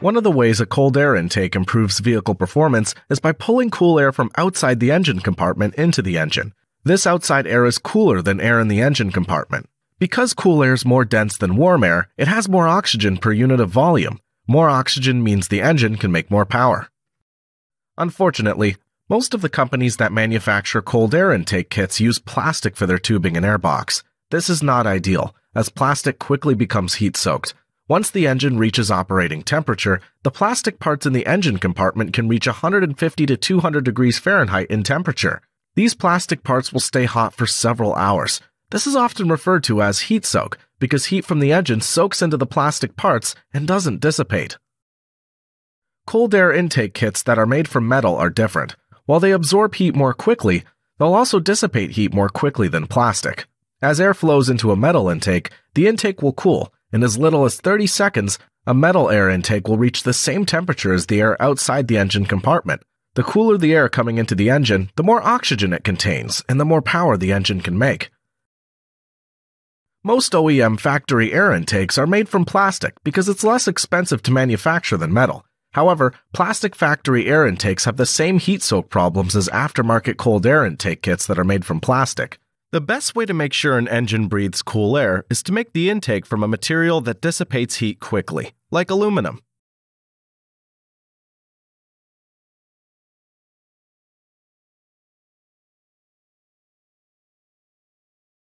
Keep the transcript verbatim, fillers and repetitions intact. One of the ways a cold air intake improves vehicle performance is by pulling cool air from outside the engine compartment into the engine. This outside air is cooler than air in the engine compartment. Because cool air is more dense than warm air, it has more oxygen per unit of volume. More oxygen means the engine can make more power. Unfortunately, most of the companies that manufacture cold air intake kits use plastic for their tubing and airbox. This is not ideal, as plastic quickly becomes heat-soaked. Once the engine reaches operating temperature, the plastic parts in the engine compartment can reach one hundred fifty to two hundred degrees Fahrenheit in temperature. These plastic parts will stay hot for several hours. This is often referred to as heat soak, because heat from the engine soaks into the plastic parts and doesn't dissipate. Cold air intake kits that are made from metal are different. While they absorb heat more quickly, they'll also dissipate heat more quickly than plastic. As air flows into a metal intake, the intake will cool. In as little as thirty seconds, a metal air intake will reach the same temperature as the air outside the engine compartment. The cooler the air coming into the engine, the more oxygen it contains, and the more power the engine can make. Most O E M factory air intakes are made from plastic because it's less expensive to manufacture than metal. However, plastic factory air intakes have the same heat soak problems as aftermarket cold air intake kits that are made from plastic. The best way to make sure an engine breathes cool air is to make the intake from a material that dissipates heat quickly, like aluminum.